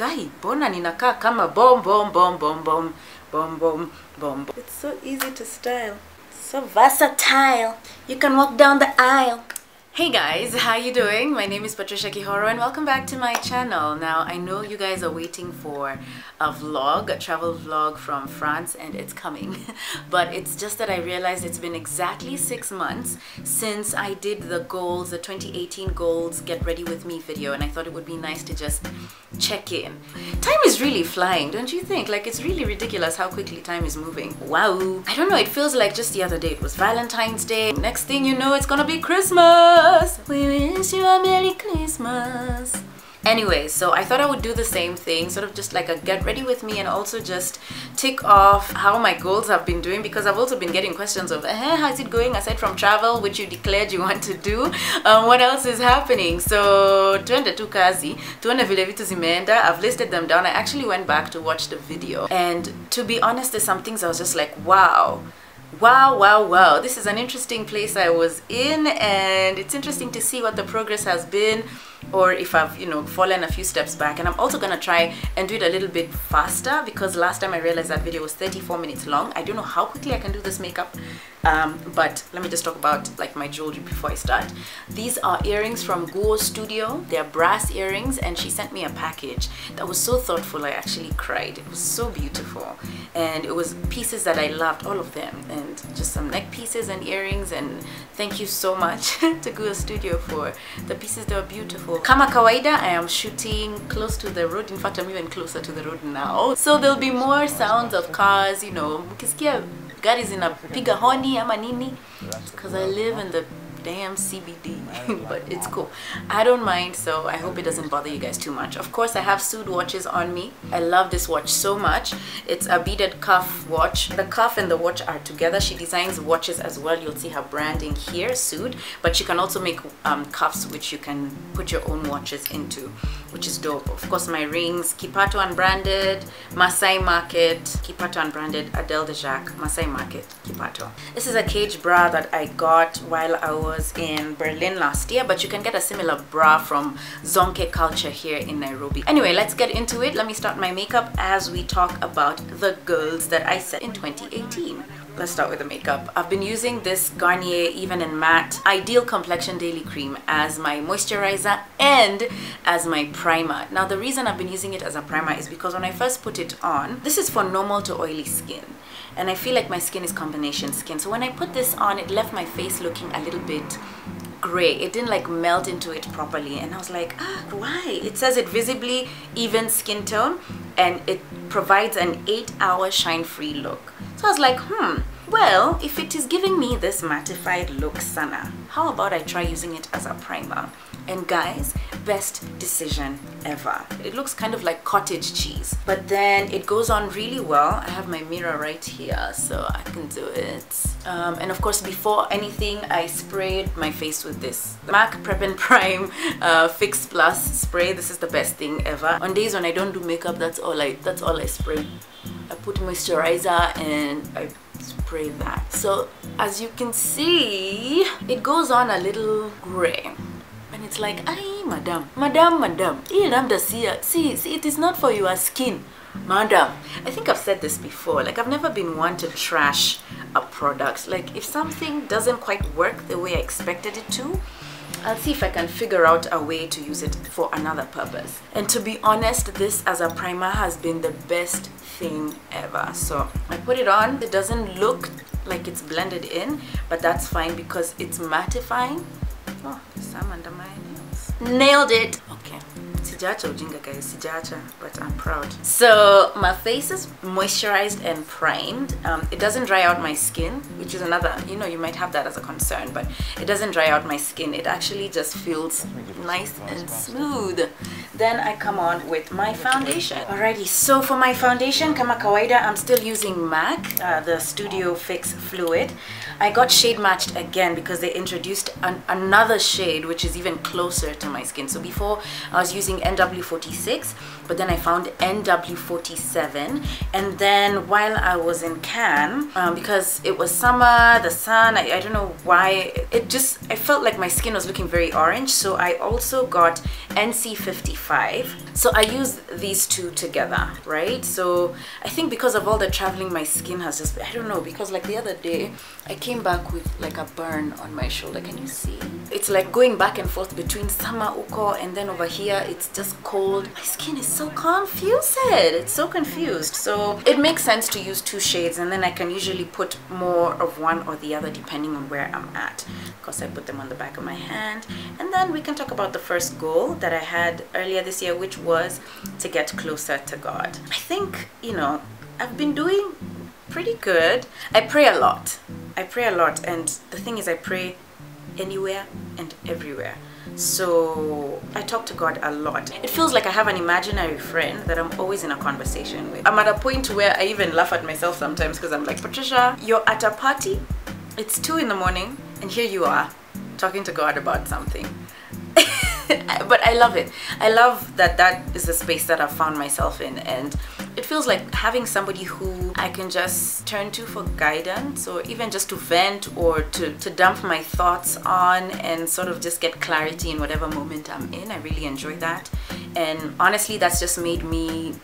guy, bona ninakaa kama bomb bomb bomb bomb bomb bomb bomb bomb. It's so easy to style. It's so versatile. You can walk down the aisle. Hey guys, how you doing? My name is Patricia Kihoro and welcome back to my channel. Now I know you guys are waiting for a vlog, a travel vlog from France, and it's coming. But it's just that I realized it's been exactly 6 months since I did the goals, the 2018 goals Get Ready With Me video, and I thought it would be nice to just check in. Time is really flying, don't you think? Like, it's really ridiculous how quickly time is moving. Wow. I don't know, it feels like just the other day it was Valentine's Day. Next thing you know, it's gonna be Christmas. We wish you a Merry Christmas. Anyway, so I thought I would do the same thing, sort of just like a get ready with me, and also just tick off how my goals have been doing, because I've also been getting questions of how's it going aside from travel, which you declared you want to do, what else is happening. So tuende tu kazi, tuone vile vitu zimeenda. I've listed them down. I actually went back to watch the video, and to be honest, there's some things I was just like, wow, this is an interesting place I was in, and it's interesting to see what the progress has been, or if I've, you know, fallen a few steps back. And I'm also gonna try and do it a little bit faster, because last time I realized that video was 34 minutes long. I don't know how quickly I can do this makeup, but let me just talk about like my jewelry before I start. These are earrings from Guo Studio. They're brass earrings, and she sent me a package that was so thoughtful I actually cried. It was so beautiful, and it was pieces that I loved, all of them, and just some neck pieces and earrings. And thank you so much to Guo Studio for the pieces. They were beautiful. Kama kawaida, I am shooting close to the road. In fact, I'm even closer to the road now. So there'll be more sounds of cars, you know. Mkisikia gari zinapiga honi ama nini, because I live in the damn CBD. But it's cool, I don't mind, so I hope it doesn't bother you guys too much. Of course, I have sued watches on me. I love this watch so much. It's a beaded cuff watch. The cuff and the watch are together. She designs watches as well. You'll see her branding here, sued, but she can also make cuffs which you can put your own watches into, which is dope. Of course, my rings, Kipato Unbranded, Maasai Market, Kipato Unbranded, Adele de Jacques, Maasai Market, Kipato. This is a cage bra that I got while I was in Berlin last year, but you can get a similar bra from Zonke Culture here in Nairobi. Anyway, let's get into it. Let me start my makeup as we talk about the goals that I set in 2018. Let's start with the makeup. I've been using this Garnier Even and Matte Ideal Complexion Daily Cream as my moisturizer and as my primer. Now, the reason I've been using it as a primer is because when I first put it on, this is for normal to oily skin, and I feel like my skin is combination skin. So when I put this on, it left my face looking a little bit gray. It didn't like melt into it properly, and I was like, why? It says it visibly even skin tone, and it provides an 8-hour shine-free look. So I was like, well, if it is giving me this mattified look sana, how about I try using it as a primer? And guys, best decision ever. It looks kind of like cottage cheese, but then it goes on really well. I have my mirror right here, so I can do it. And of course, before anything, I sprayed my face with this MAC Prep and Prime Fix Plus spray. This is the best thing ever. On days when I don't do makeup, that's all I spray. I put moisturizer and I spray that. So as you can see, it goes on a little gray. And it's like, ay, madam, see, it is not for your skin, madam. I think I've said this before, like, I've never been one to trash a product. Like, if something doesn't quite work the way I expected it to, I'll see if I can figure out a way to use it for another purpose. And to be honest, this as a primer has been the best thing ever. So I put it on. It doesn't look like it's blended in, but that's fine because it's mattifying. Oh, some under my nails. Nailed it! Okay. Sijacha ujinga guys, sijacha, but I'm proud. So my face is moisturized and primed. It doesn't dry out my skin, which is another, you know, you might have that as a concern, but it doesn't dry out my skin. It actually just feels nice and smooth. Then I come on with my foundation. Alrighty, so for my foundation, kama kawaida, I'm still using MAC, the Studio Fix Fluid. I got shade matched again because they introduced another shade which is even closer to my skin. So before I was using NW46, but then I found NW47, and then while I was in Cannes, because it was summer, the sun, I don't know why, I felt like my skin was looking very orange, so I also got NC54. 5. So I use these two together, right? So I think because of all the traveling, my skin has just, I don't know, because like the other day I came back with like a burn on my shoulder. Can you see? It's like going back and forth between summer uko and then over here it's just cold. My skin is so confused. It's so confused. So it makes sense to use two shades, and then I can usually put more of one or the other depending on where I'm at, because I put them on the back of my hand. And then we can talk about the first goal that I had earlier this year, which was to get closer to God. I think, you know, I've been doing pretty good. I pray a lot. I pray a lot, and the thing is I pray anywhere and everywhere. So I talk to God a lot. It feels like I have an imaginary friend that I'm always in a conversation with. I'm at a point where I even laugh at myself sometimes, because I'm like, Patricia, you're at a party, it's 2 in the morning, and here you are talking to God about something. But I love it. I love that that is the space that I've found myself in, and it feels like having somebody who I can just turn to for guidance, or even just to vent, or to dump my thoughts on and sort of just get clarity in whatever moment I'm in. I really enjoy that, and honestly that's just made me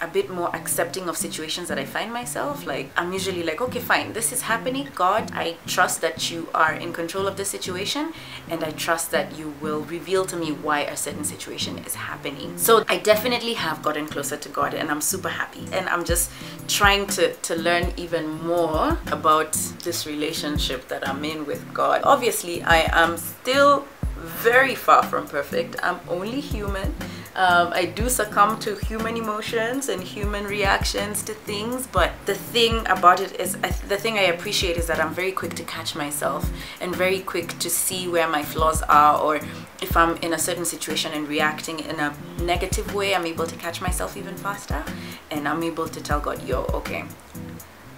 a bit more accepting of situations that I find myself. Like, I'm usually like, okay, fine, this is happening. God, I trust that you are in control of this situation, and I trust that you will reveal to me why a certain situation is happening. So I definitely have gotten closer to God, and I'm super happy, and I'm just trying to learn even more about this relationship that I'm in with God. Obviously, I am still very far from perfect. I'm only human. I do succumb to human emotions and human reactions to things, but the thing about it is, the thing I appreciate is that I'm very quick to catch myself and very quick to see where my flaws are, or if I'm in a certain situation and reacting in a negative way, I'm able to catch myself even faster, and I'm able to tell God, yo, okay,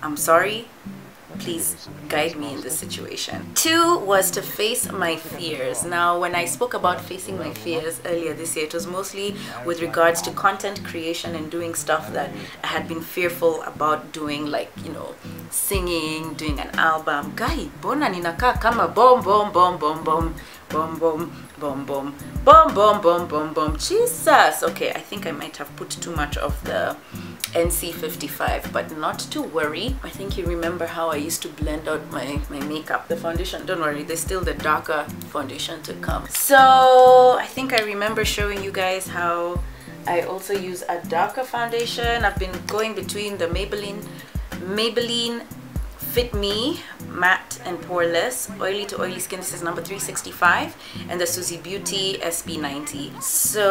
I'm sorry. Please guide me in this situation. 2 was to face my fears. Now, when I spoke about facing my fears earlier this year, it was mostly with regards to content creation and doing stuff that I had been fearful about doing, like, you know, singing, doing an album. Guy, bona ninaka kama bom bom bom bom bom bom bom bom bom bom bom bom bom bom. Jesus. Okay, I think I might have put too much of the NC55, but not to worry. I think you remember how I used to blend out my makeup, the foundation. Don't worry, there's still the darker foundation to come. So I think I remember showing you guys how I also use a darker foundation. I've been going between the Maybelline Fit Me Matte and Poreless Oily to Oily Skin, this is number 365, and the Suzie Beauty SP90. So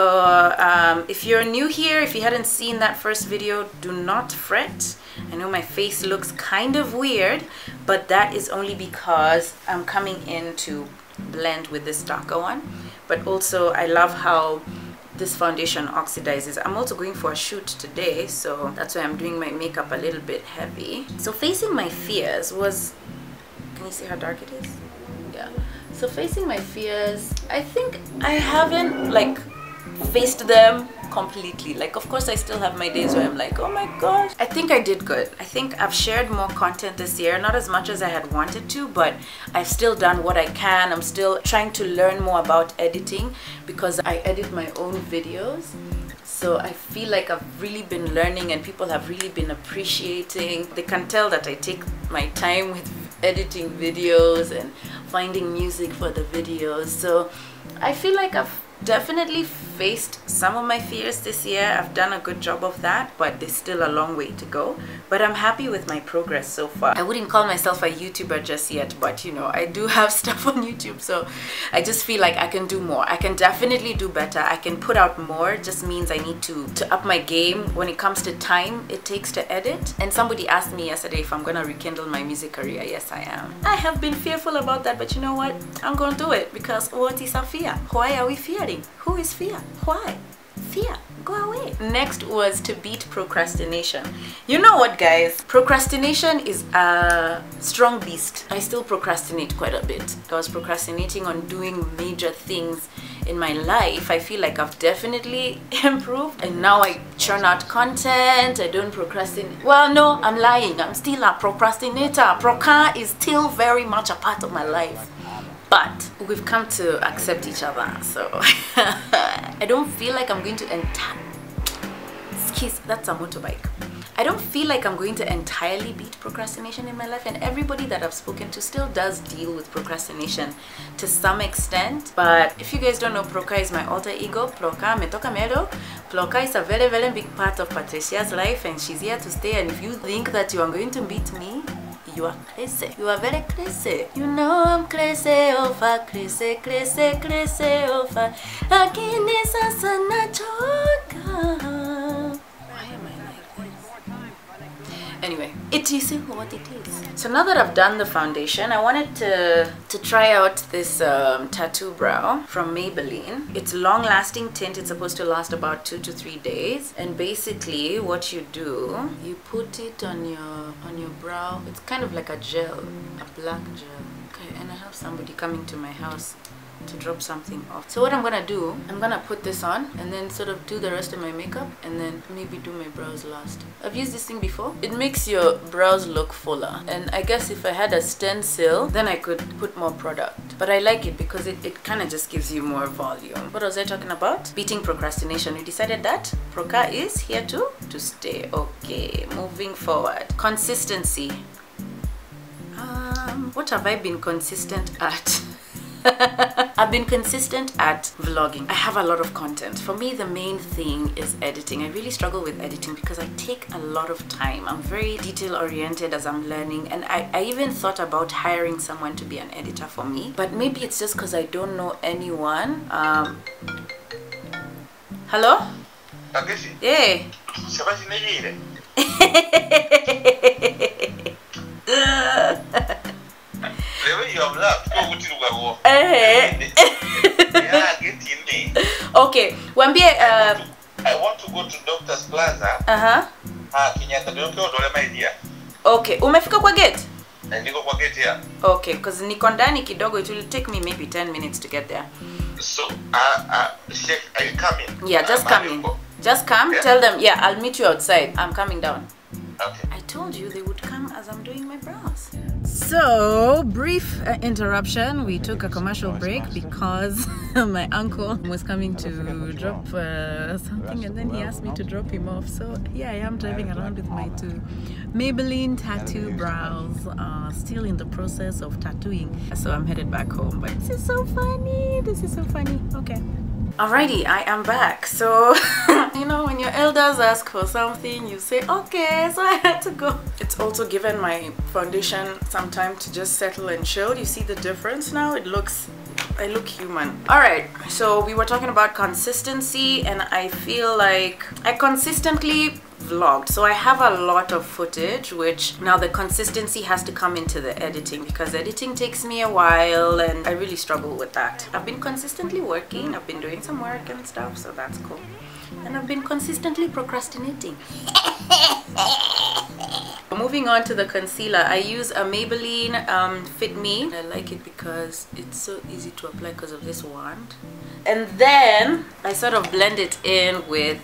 if you're new here, if you hadn't seen that first video, do not fret. I know my face looks kind of weird, but that is only because I'm coming in to blend with this darker one. But also I love how this foundation oxidizes. I'm also going for a shoot today, so that's why I'm doing my makeup a little bit heavy. So facing my fears was, can you see how dark it is? Yeah. So facing my fears, I think I haven't like faced them completely. Like, of course I still have my days where I'm like, oh my gosh. I think I did good. I think I've shared more content this year, not as much as I had wanted to, but I've still done what I can. I'm still trying to learn more about editing, because I edit my own videos, so I feel like I've really been learning, and people have really been appreciating. They can tell that I take my time with editing videos and finding music for the videos. So I feel like I've definitely faced some of my fears this year. I've done a good job of that, but there's still a long way to go. But I'm happy with my progress so far. I wouldn't call myself a YouTuber just yet, but you know, I do have stuff on YouTube, so I just feel like I can do more. I can definitely do better. I can put out more. It just means I need to up my game when it comes to time it takes to edit. And somebody asked me yesterday if I'm gonna rekindle my music career. Yes, I am. I have been fearful about that, but you know what? I'm gonna do it, because what is a fear? Why are we fearing? Who is fear? Why? Fear, go away. Next was to beat procrastination. You know what, guys? Procrastination is a strong beast. I still procrastinate quite a bit. I was procrastinating on doing major things in my life. I feel like I've definitely improved, and now I churn out content. I don't procrastinate. Well, no, I'm lying. I'm still a procrastinator. Procra is still very much a part of my life. But we've come to accept each other, so I I don't feel like I'm going to that's a motorbike. I don't feel like I'm going to entirely beat procrastination in my life, and everybody that I've spoken to still does deal with procrastination to some extent. But if you guys don't know, Proka is my alter ego. Proka metoka medo. Proka is a very, very big part of Patricia's life, and she's here to stay. And if you think that you are going to beat me, you are crazy. You are very crazy. You know I'm crazy over, crazy, crazy, crazy over. Lakini sasa nachoka. Anyway, it is what it is. So now that I've done the foundation, I wanted to try out this tattoo brow from Maybelline. It's long lasting tint. It's supposed to last about 2 to 3 days. And basically what you do, you put it on your brow. It's kind of like a gel, a black gel. Okay, and I have somebody coming to my house to drop something off. So what I'm gonna do, I'm gonna put this on and then sort of do the rest of my makeup and then maybe do my brows last. I've used this thing before. It makes your brows look fuller, and I guess if I had a stencil then I could put more product, but I like it because it kind of just gives you more volume. What was I talking about? Beating procrastination. We decided that Proka is here to stay. Okay, moving forward. Consistency. What have I been consistent at? I've been consistent at vlogging. I have a lot of content. For me, the main thing is editing. I really struggle with editing because I take a lot of time. I'm very detail oriented as I'm learning, and I even thought about hiring someone to be an editor for me, but maybe it's just because I don't know anyone. Hello? Yeah. Okay, wambie I want to go to Doctor's Plaza. Okay, umefika kwa gate? Niko kwa gate here. Okay, because niko ndani kidogo, it will take me maybe 10 minutes to get there. So, Sheikh, are you coming? Yeah, just come in. Just come, yeah? Tell them, yeah, I'll meet you outside. I'm coming down. Okay. I told you they would come as I'm doing my brows. So, brief interruption. We took a commercial break because my uncle was coming to drop something, and then he asked me to drop him off. So yeah, I am driving around with my two Maybelline tattoo brows, still in the process of tattooing. So I'm headed back home, but this is so funny. This is so funny. Okay. Alrighty, I am back. So, you know, when your elders ask for something, you say, okay, so I had to go. It's also given my foundation some time to just settle and chill. You see the difference now? It looks, I look human. Alright, so we were talking about consistency, and I feel like I consistently vlogged, so I have a lot of footage, which now the consistency has to come into the editing because editing takes me a while and I really struggle with that. I've been consistently working, I've been doing some work and stuff, so that's cool. And I've been consistently procrastinating. Moving on to the concealer, I use a Maybelline Fit Me. I like it because it's so easy to apply because of this wand. And then I sort of blend it in with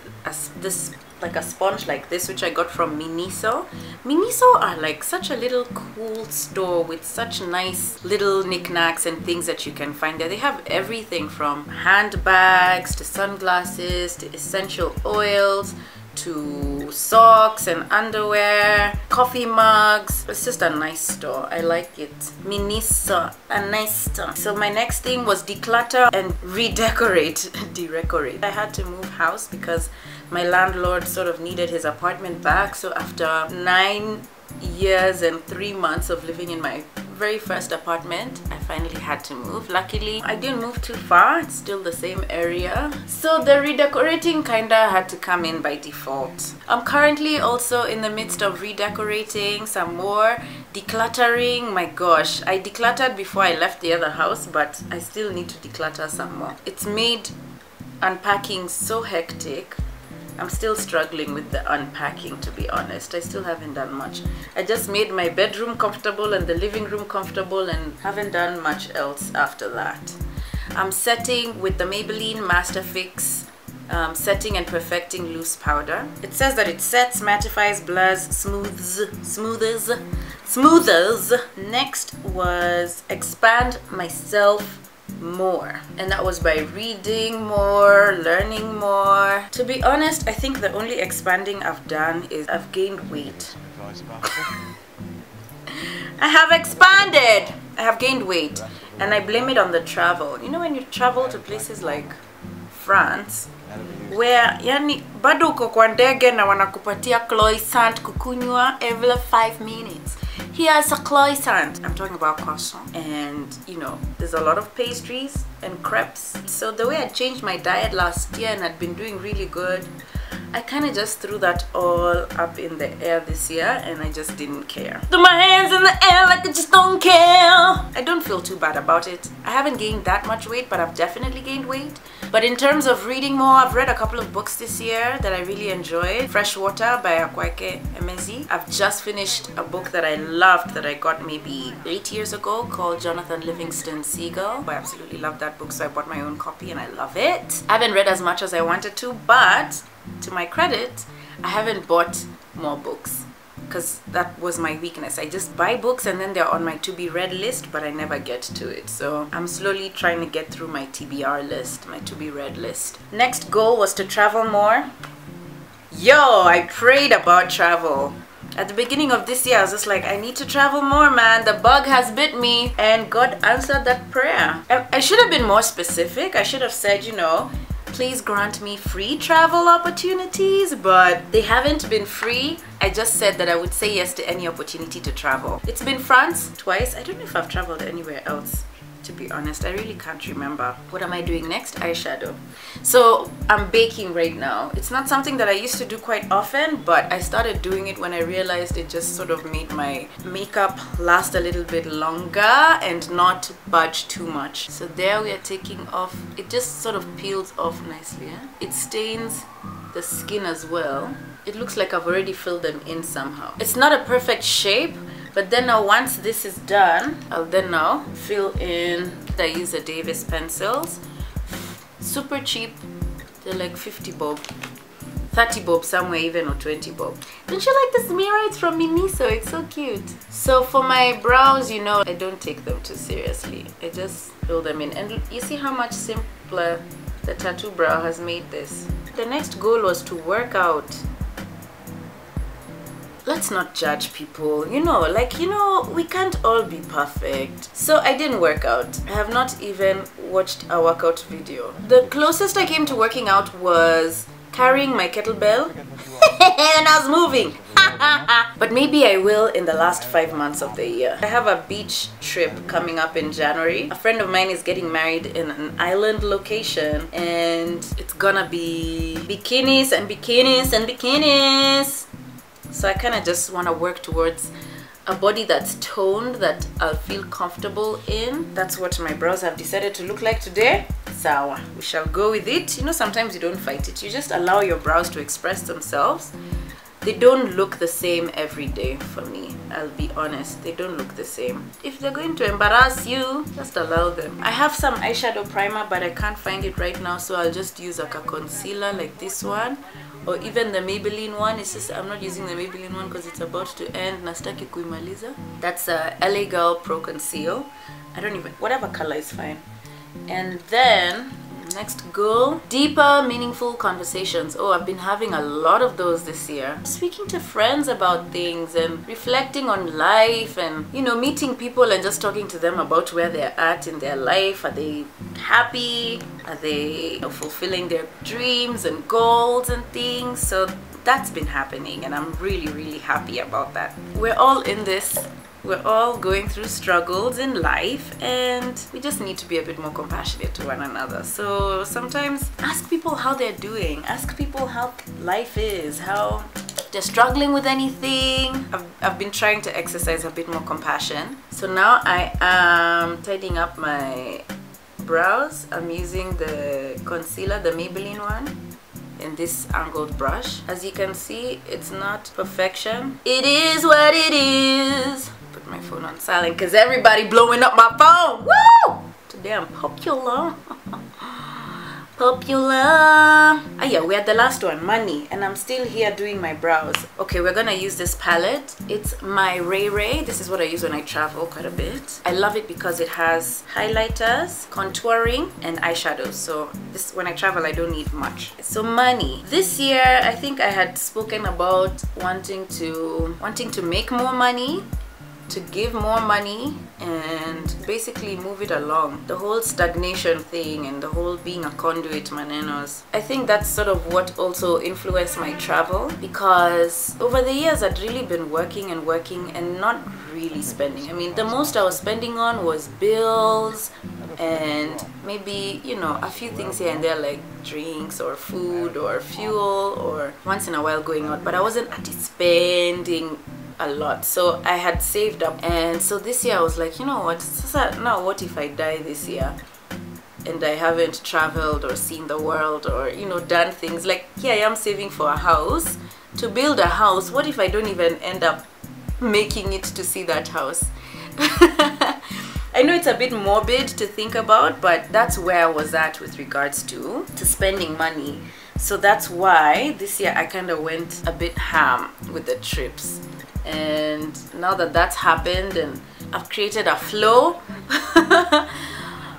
this like a sponge like this, which I got from Miniso. Miniso are like such a little cool store with such nice little knickknacks and things that you can find there. They have everything from handbags to sunglasses to essential oils to socks and underwear, coffee mugs. It's just a nice store. I like it. Miniso, a nice store. So my next thing was declutter and redecorate. I had to move house because my landlord sort of needed his apartment back. So after 9 years and 3 months of living in my very first apartment, I finally had to move. Luckily, I didn't move too far. It's still the same area. So the redecorating kinda had to come in by default. I'm currently also in the midst of redecorating some more, decluttering. My gosh, I decluttered before I left the other house, but I still need to declutter some more. It's made unpacking so hectic. I'm still struggling with the unpacking, to be honest. I still haven't done much. I just made my bedroom comfortable and the living room comfortable and haven't done much else after that. I'm setting with the Maybelline Master Fix Setting and Perfecting Loose Powder. It says that it sets, mattifies, blurs, smoothers. Next was Expand Myself more, and that was by reading more, learning more. To be honest, I think the only expanding I've done is I've gained weight. I have expanded! I have gained weight, and I blame it on the travel. You know, when you travel to places like France, where yani bado uko kwa ndege na wanakupatia croissant kukunywa every 5 minutes. Here's a croissant. I'm talking about croissant, and you know, there's a lot of pastries and crepes. So the way I changed my diet last year and I'd been doing really good, I kind of just threw that all up in the air this year, and I just didn't care. Threw my hands in the air like I just don't care. I don't feel too bad about it. I haven't gained that much weight, but I've definitely gained weight. But in terms of reading more, I've read a couple of books this year that I really enjoyed. Freshwater by Akwaeke Emezi. I've just finished a book that I loved that I got maybe 8 years ago called Jonathan Livingston Seagull. I absolutely loved that book, so I bought my own copy and I love it. I haven't read as much as I wanted to, but to my credit, I haven't bought more books because that was my weakness. I just buy books and then they're on my to be read list, but I never get to it. So I'm slowly trying to get through my TBR list, my to be read list. Next goal was to travel more. Yo, I prayed about travel. At the beginning of this year, I was just like, I need to travel more, man. The bug has bit me. And God answered that prayer. I should have been more specific. I should have said, you know, please grant me free travel opportunities, but they haven't been free. I just said that I would say yes to any opportunity to travel. It's been France twice. I don't know if I've traveled anywhere else, to be honest. I really can't remember. What am I doing next? Eyeshadow. So I'm baking right now. It's not something that I used to do quite often, but I started doing it when I realized it just sort of made my makeup last a little bit longer and not budge too much. So there we are taking off. It just sort of peels off nicely. Eh? It stains the skin as well. It looks like I've already filled them in somehow. It's not a perfect shape, but then now once this is done, I'll then now fill in. I use the Davis pencils, super cheap. They're like 50 bob, 30 bob somewhere even, or 20 bob. Don't you like this mirror? It's from Miniso, it's so cute. So for my brows, you know, I don't take them too seriously. I just fill them in. And you see how much simpler the tattoo brow has made this. The next goal was to work out. Let's not judge people, you know, like, you know, we can't all be perfect. So I didn't work out. I have not even watched a workout video. The closest I came to working out was carrying my kettlebell and I was moving. But maybe I will in the last 5 months of the year. I have a beach trip coming up in January. A friend of mine is getting married in an island location, and it's gonna be bikinis and bikinis and bikinis. So I kind of just want to work towards a body that's toned, that I'll feel comfortable in. That's what my brows have decided to look like today. So we shall go with it. You know, sometimes you don't fight it. You just allow your brows to express themselves. They don't look the same every day for me. I'll be honest, they don't look the same. If they're going to embarrass you, just allow them. I have some eyeshadow primer, but I can't find it right now, so I'll just use like a concealer like this one, or even the Maybelline one. It's just I'm not using the Maybelline one because it's about to end. Nastaki kuimaliza. That's a LA Girl Pro Conceal. I don't even, whatever color is fine. And then next goal, deeper meaningful conversations. Oh, I've been having a lot of those this year. Speaking to friends about things and reflecting on life, and you know, meeting people and just talking to them about where they're at in their life. Are they happy? Are they, you know, fulfilling their dreams and goals and things? So that's been happening, and I'm really happy about that. We're all in this. We're all going through struggles in life, and we just need to be a bit more compassionate to one another. So sometimes ask people how they're doing, ask people how life is, how they're struggling with anything. I've been trying to exercise a bit more compassion. So now I am tidying up my brows. I'm using the concealer, the Maybelline one, in this angled brush. As you can see, it's not perfection. It is what it is. Put my phone on silent because everybody blowing up my phone. Woo! Today I'm popular. popular. Ah yeah, we're at the last one, money, and I'm still here doing my brows. Okay, we're gonna use this palette. It's my Ray Ray. This is what I use when I travel quite a bit. I love it because it has highlighters, contouring, and eyeshadows. So this, when I travel, I don't need much. So money. This year, I think I had spoken about wanting to make more money, to give more money, and basically move it along. The whole stagnation thing and the whole being a conduit manenos. I think that's sort of what also influenced my travel, because over the years I'd really been working and working and not really spending. I mean, the most I was spending on was bills and maybe, you know, a few things here and there, like drinks or food or fuel or once in a while going out, but I wasn't actually spending a lot. So I had saved up, and so this year I was like, you know what, now what if I die this year and I haven't traveled or seen the world or, you know, done things? Like, yeah, I am saving for a house, to build a house. What if I don't even end up making it to see that house? I know it's a bit morbid to think about, but that's where I was at with regards to spending money. So that's why this year I kind of went a bit ham with the trips. And now that that's happened and I've created a flow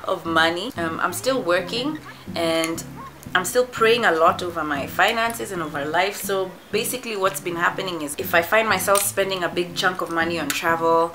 of money, I'm still working and I'm still praying a lot over my finances and over life. So basically what's been happening is, if I find myself spending a big chunk of money on travel,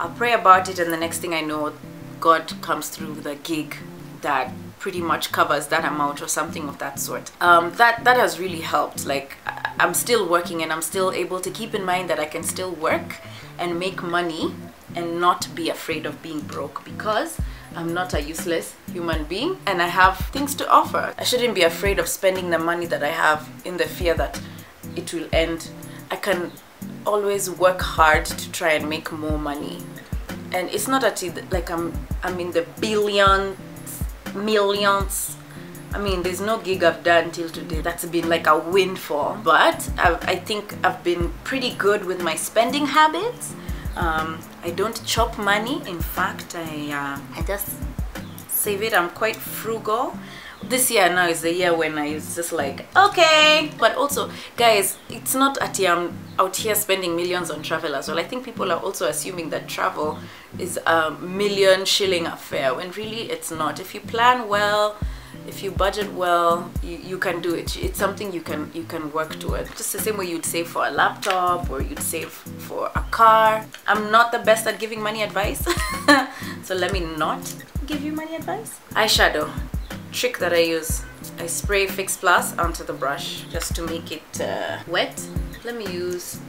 I'll pray about it, and the next thing I know, God comes through with a gig that pretty much covers that amount or something of that sort. That has really helped. Like, I'm still working and I'm still able to keep in mind that I can still work and make money and not be afraid of being broke, because I'm not a useless human being and I have things to offer. I shouldn't be afraid of spending the money that I have in the fear that it will end. I can always work hard to try and make more money. And it's not that, like, I'm in the billions, millions. I mean, there's no gig I've done till today that's been like a windfall, but I think I've been pretty good with my spending habits. I don't chop money. In fact, I just save it. I'm quite frugal. This year now is the year when I was just like, okay. But also, guys, it's not that I'm out here spending millions on travel as well. I think people are also assuming that travel is a million-shilling affair, when really it's not. If you plan well, if you budget well, you can do it. It's something you can work toward. Just the same way you'd save for a laptop or you'd save for a car. I'm not the best at giving money advice, so let me not give you money advice. Eyeshadow. Trick that I use, I spray Fix Plus onto the brush just to make it wet. Let me use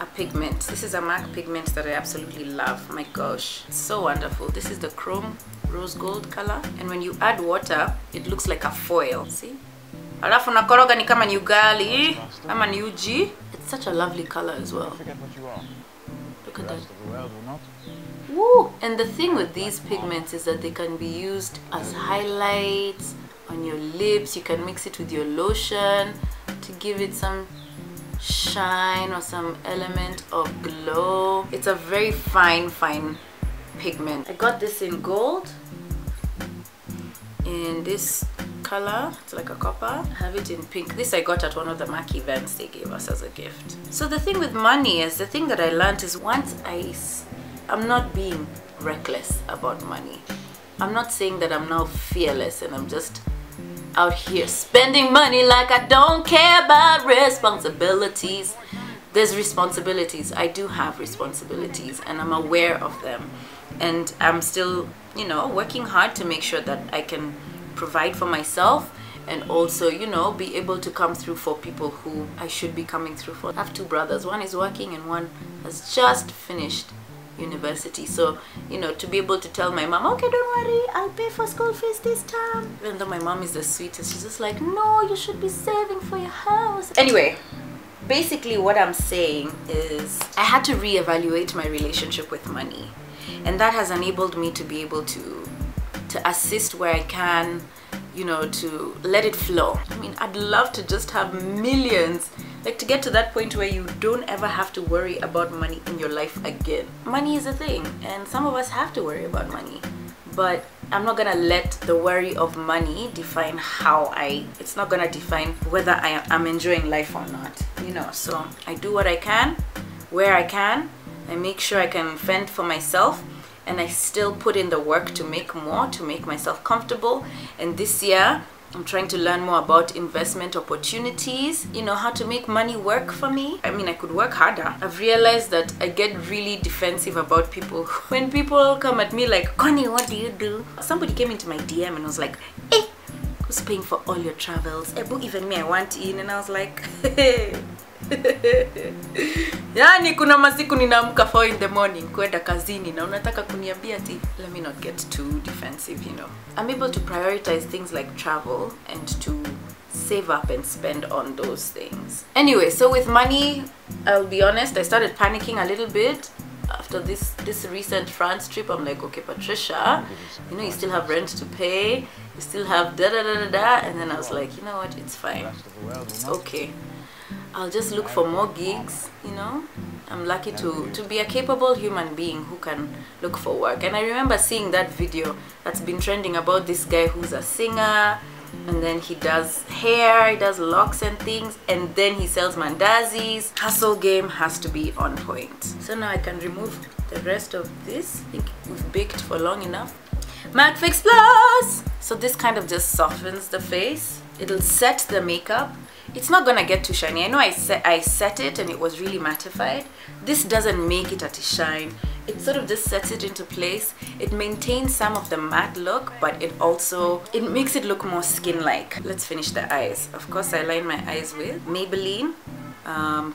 a pigment. This is a MAC pigment that I absolutely love. My gosh, it's so wonderful. This is the chrome rose gold color, and when you add water it looks like a foil. See, alafu nakoroga ni kama ni ugali ama ni uji. It's such a lovely color as well. Look at that. Woo! And the thing with these pigments is that they can be used as highlights on your lips. You can mix it with your lotion to give it some shine or some element of glow. It's a very fine pigment. I got this in gold, in this color, it's like a copper. I have it in pink. This I got at one of the MAC events they gave us as a gift. So the thing with money is, the thing that I learned is, once I'm not being reckless about money. I'm not saying that I'm now fearless and I'm just out here spending money like I don't care about responsibilities. There's responsibilities. I do have responsibilities and I'm aware of them. And I'm still, you know, working hard to make sure that I can provide for myself and also, you know, be able to come through for people who I should be coming through for. I have two brothers. One is working and one has just finished university, so, you know, to be able to tell my mom, okay, don't worry, I'll pay for school fees this time, even though my mom is the sweetest, she's just like, no, you should be saving for your house. Anyway, basically what I'm saying is, I had to reevaluate my relationship with money, and that has enabled me to be able to assist where I can, you know, to let it flow. I mean, I'd love to just have millions, like, to get to that point where you don't ever have to worry about money in your life again. Money is a thing, and some of us have to worry about money, but I'm not gonna let the worry of money define how it's not gonna define whether I'm enjoying life or not, you know. So I do what I can, where I can. I make sure I can fend for myself, and I still put in the work to make more, to make myself comfortable. And this year I'm trying to learn more about investment opportunities, you know, how to make money work for me. I mean, I could work harder. I've realized that I get really defensive about people. When people come at me like, Connie, what do you do? Somebody came into my DM and was like, hey, who's paying for all your travels? Hey, book even me, I want in. And I was like, hey. Yani kuna masiku ninaamka 4 in the morning kwenda kazini na unataka kuniambia ati, let me not get too defensive, you know. I'm able to prioritize things like travel and to save up and spend on those things. Anyway, so with money, I'll be honest, I started panicking a little bit after this recent France trip. I'm like, okay, Patricia, you know, you still have rent to pay, you still have da da da da da, and then I was like, you know what, it's fine, it's okay. I'll just look for more gigs, you know. I'm lucky to be a capable human being who can look for work. And I remember seeing that video that's been trending about this guy who's a singer, and then he does hair, he does locks and things, and then he sells mandazis. Hustle game has to be on point. So now I can remove the rest of this. I think we've baked for long enough. MAC Fix Plus! So this kind of just softens the face. It'll set the makeup. It's not gonna get too shiny. I know I set it and it was really mattified. This doesn't make it a shine. It sort of just sets it into place. It maintains some of the matte look, but it makes it look more skin-like. Let's finish the eyes. Of course, I line my eyes with Maybelline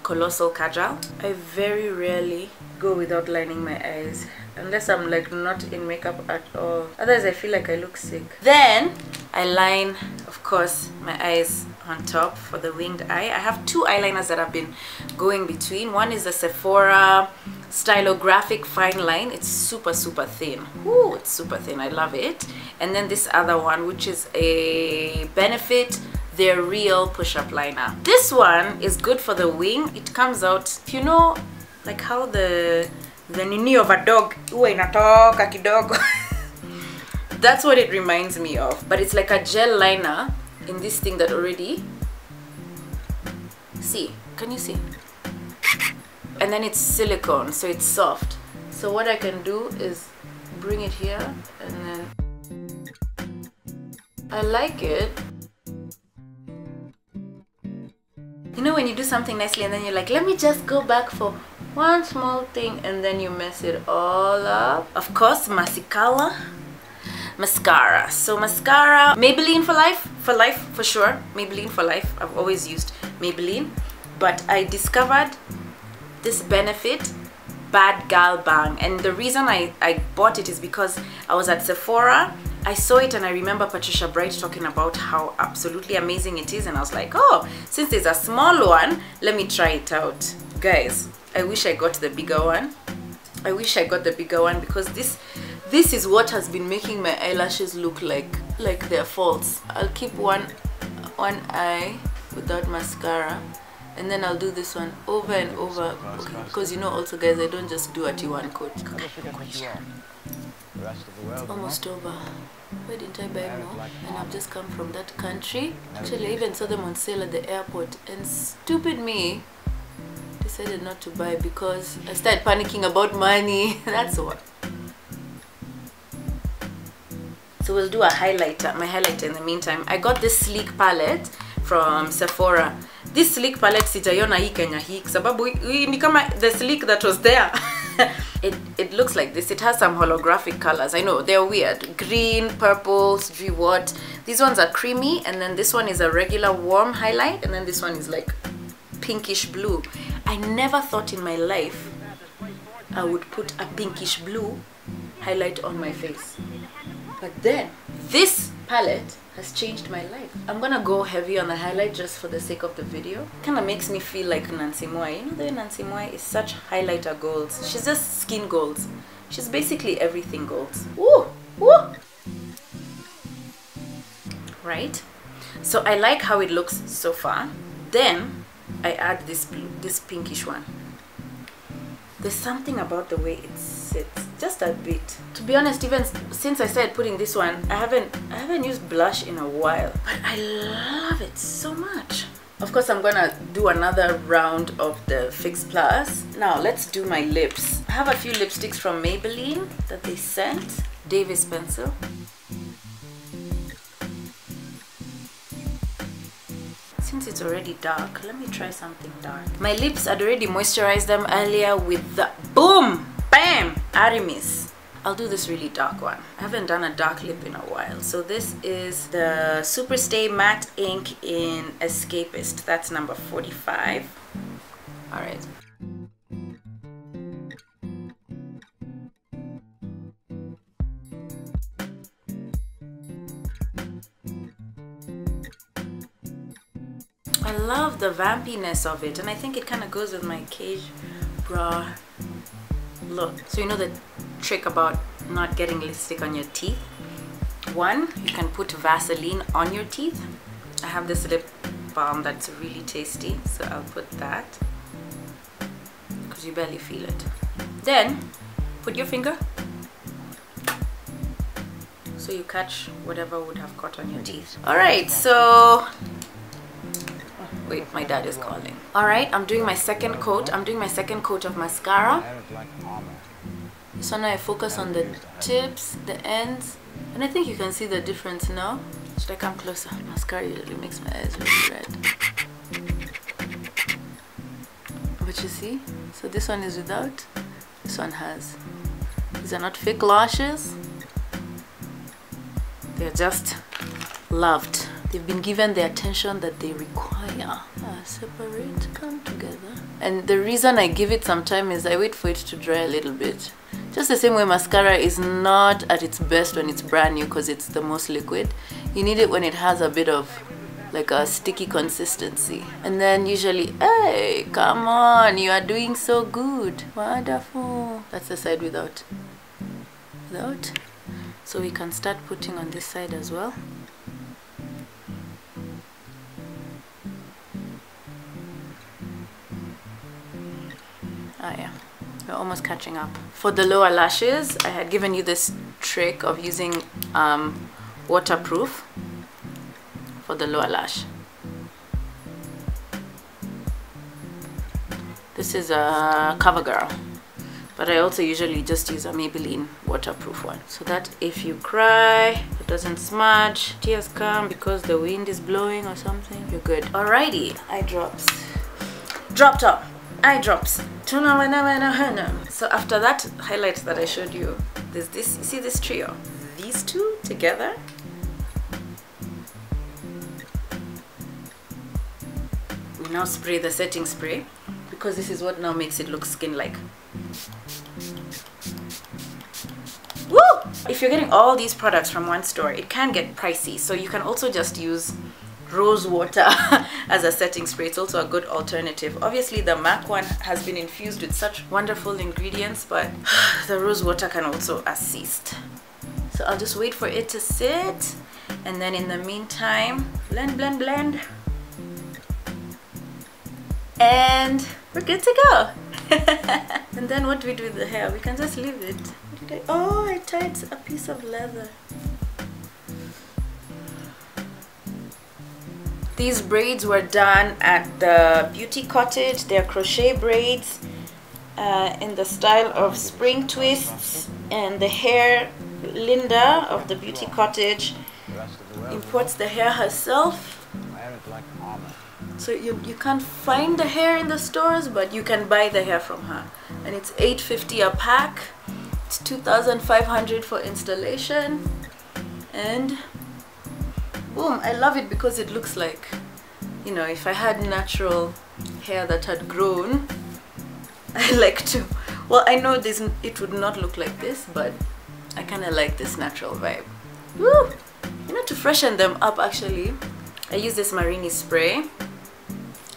Colossal Kajal. I very rarely go without lining my eyes, unless I'm like not in makeup at all. Otherwise, I feel like I look sick. Then I line, of course, my eyes on top for the winged eye. I have two eyeliners that I've been going between. One is the Sephora Stylographic Fine Line. It's super, super thin. Ooh, it's super thin. I love it. And then this other one, which is a Benefit, their Real Push-Up Liner. This one is good for the wing. It comes out, you know, like how the nini of a dog. Uwe inatoka kidogo. That's what it reminds me of. But it's like a gel liner in this thing that already, see, can you see? And then it's silicone, so it's soft. So what I can do is bring it here, and then I like it. You know when you do something nicely and then you're like, let me just go back for one small thing, and then you mess it all up. Of course, mascara. Mascara. So mascara, Maybelline for life for sure. Maybelline for life. I've always used Maybelline, but I discovered this Benefit Bad Gal Bang, and the reason I bought it is because I was at Sephora. I saw it and I remember Patricia Bright talking about how absolutely amazing it is, and I was like, oh, since there's a small one, let me try it out. Guys, I wish I got the bigger one. I wish I got the bigger one, because this is what has been making my eyelashes look like they're false. I'll keep one eye without mascara, and then I'll do this one over and over, because you know also, guys, I don't just do a T1 coat. It's almost over. Where did I buy more? And I've just come from that country. Actually, I even saw them on sale at the airport, and stupid me decided not to buy because I started panicking about money. That's what. So we'll do a highlighter, my highlighter in the meantime. I got this Sleek palette from Sephora. This Sleek palette, sitaiona hii Kenya hii, sababu hii ni kama the Sleek that was there. It looks like this. It has some holographic colors. I know, they're weird. Green, purple, sijui what. These ones are creamy, and then this one is a regular warm highlight, and then this one is like pinkish blue. I never thought in my life I would put a pinkish blue highlight on my face. But then, this palette has changed my life. I'm gonna go heavy on the highlight just for the sake of the video. Kinda makes me feel like Nancy Moy. You know, the Nancy Moy is such highlighter goals. She's just skin goals. She's basically everything goals. Woo! Woo! Right? So I like how it looks so far. Then, I add this pinkish one. There's something about the way it sits, just a bit. To be honest, even since I started putting this one, I haven't used blush in a while, but I love it so much. Of course, I'm gonna do another round of the Fix Plus. Now let's do my lips. I have a few lipsticks from Maybelline that they sent. Davis pencil. Since it's already dark, let me try something dark. My lips, I'd already moisturized them earlier with the boom, bam, Aramis. I'll do this really dark one. I haven't done a dark lip in a while. So this is the Superstay Matte Ink in Escapist. That's number 45. All right. I love the vampiness of it, and I think it kind of goes with my cage bra look. So you know the trick about not getting lipstick on your teeth? One, you can put Vaseline on your teeth. I have this lip balm that's really tasty, so I'll put that because you barely feel it. Then put your finger so you catch whatever would have caught on your teeth. Alright, so wait, my dad is calling. Alright, I'm doing my second coat. I'm doing my second coat of mascara. So now I focus on the tips, the ends, and I think you can see the difference now. Should I come closer? Mascara usually makes my eyes really red. But you see? So this one is without, this one has. These are not fake lashes. They're just loved. They've been given the attention that they require. Separate, come together. And the reason I give it some time is I wait for it to dry a little bit. Just the same way mascara is not at its best when it's brand new because it's the most liquid. You need it when it has a bit of like a sticky consistency. And then usually, hey, come on, you are doing so good. Wonderful. That's the side without. So we can start putting on this side as well. Oh yeah, we're almost catching up. For the lower lashes, I had given you this trick of using waterproof for the lower lash. This is a Covergirl, but I also usually just use a Maybelline waterproof one. So that if you cry, it doesn't smudge, tears come because the wind is blowing or something, you're good. Alrighty, eye drops. Drop top. Eye drops. So after that highlight that I showed you, there's this, you see this trio? These two together. We now spray the setting spray because this is what now makes it look skin-like. Woo! If you're getting all these products from one store, it can get pricey, so you can also just use rose water as a setting spray. It's also a good alternative. Obviously the MAC one has been infused with such wonderful ingredients, but the rose water can also assist. So I'll just wait for it to sit, and then in the meantime, blend, and we're good to go. And then what do we do with the hair? We can just leave it. What did I... Oh, I tied a piece of leather. These braids were done at the Beauty Cottage. They're crochet braids in the style of spring twists, and the hair, Linda of the Beauty Cottage imports the hair herself. So you can't find the hair in the stores, but you can buy the hair from her. And it's $8.50 a pack. It's $2,500 for installation. And boom, I love it because it looks like, you know, if I had natural hair that had grown, I like to, well, I know this, it would not look like this, but I kind of like this natural vibe. Woo! You know, to freshen them up, actually, I use this Marini spray.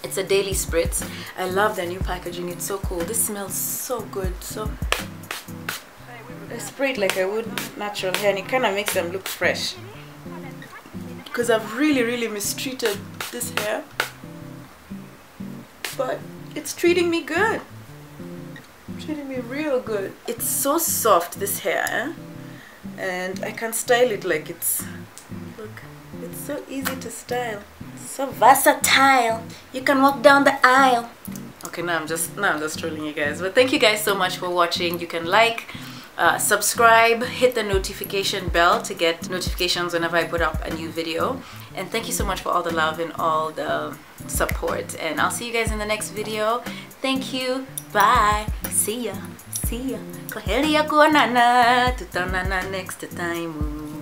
It's a daily spritz. I love their new packaging. It's so cool. This smells so good. So I spray it like I would natural hair, and it kind of makes them look fresh. Because I've really mistreated this hair, but it's treating me good. treating me real good. It's so soft, this hair, and I can style it like it's, look, it's so easy to style. So versatile. You can walk down the aisle. Okay, now I'm just trolling you guys. But thank you guys so much for watching. You can like, subscribe, hit the notification bell to get notifications whenever I put up a new video. And thank you so much for all the love and all the support. And I'll see you guys in the next video. Thank you. Bye. See ya. See ya. Koheria kuonana. Tutaonana next time.